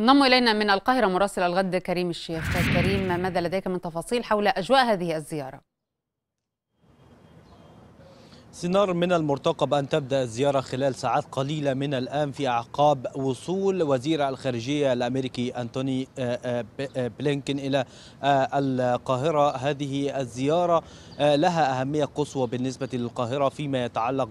انضم إلينا من القاهرة مراسل الغد كريم الشيخ. أستاذ كريم، ماذا لديك من تفاصيل حول أجواء هذه الزيارة؟ سينار، من المرتقب أن تبدأ الزيارة خلال ساعات قليلة من الآن في أعقاب وصول وزير الخارجية الأمريكي أنتوني بلينكن إلى القاهرة. هذه الزيارة لها أهمية قصوى بالنسبة للقاهرة فيما يتعلق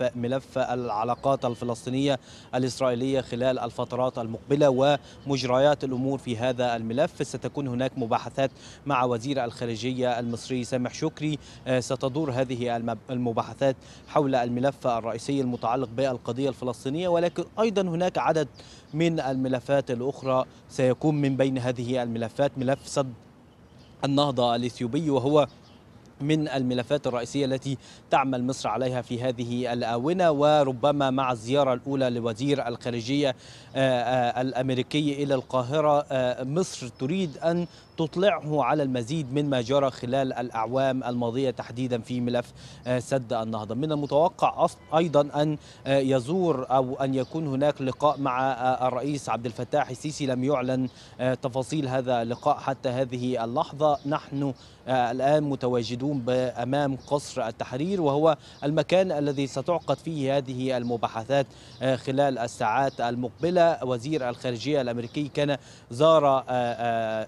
ملف العلاقات الفلسطينية الإسرائيلية خلال الفترات المقبلة ومجريات الأمور في هذا الملف. ستكون هناك مباحثات مع وزير الخارجية المصري سامح شكري، ستدور هذه المباحثات حول الملف الرئيسي المتعلق بالقضية الفلسطينية، ولكن أيضا هناك عدد من الملفات الأخرى. سيكون من بين هذه الملفات ملف سد النهضة الإثيوبي، وهو من الملفات الرئيسية التي تعمل مصر عليها في هذه الآونة. وربما مع الزيارة الأولى لوزير الخارجية الأمريكي إلى القاهرة، مصر تريد أن تطلعه على المزيد مما جرى خلال الأعوام الماضية تحديدا في ملف سد النهضة. من المتوقع أيضا أن يزور أو أن يكون هناك لقاء مع الرئيس عبد الفتاح السيسي. لم يعلن تفاصيل هذا اللقاء حتى هذه اللحظة. نحن الآن متواجدون بأمام قصر التحرير، وهو المكان الذي ستعقد فيه هذه المباحثات خلال الساعات المقبلة. وزير الخارجية الأمريكي كان زار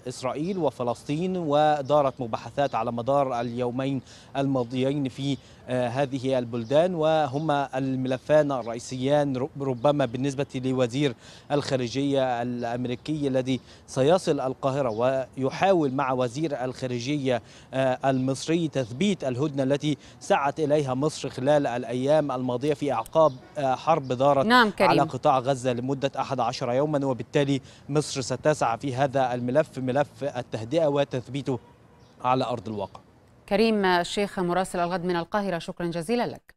إسرائيل وفلسطين، ودارت مباحثات على مدار اليومين الماضيين في هذه البلدان، وهما الملفان الرئيسيان ربما بالنسبة لوزير الخارجية الأمريكي الذي سيصل القاهرة ويحاول مع وزير الخارجية المصري تثبيت الهدنة التي سعت إليها مصر خلال الأيام الماضية في أعقاب حرب دارت على قطاع غزة لمدة 11 يوما. وبالتالي مصر ستسعى في هذا الملف، ملف التهدئة وتثبيته على أرض الواقع. كريم الشيخ مراسل الغد من القاهرة، شكرا جزيلا لك.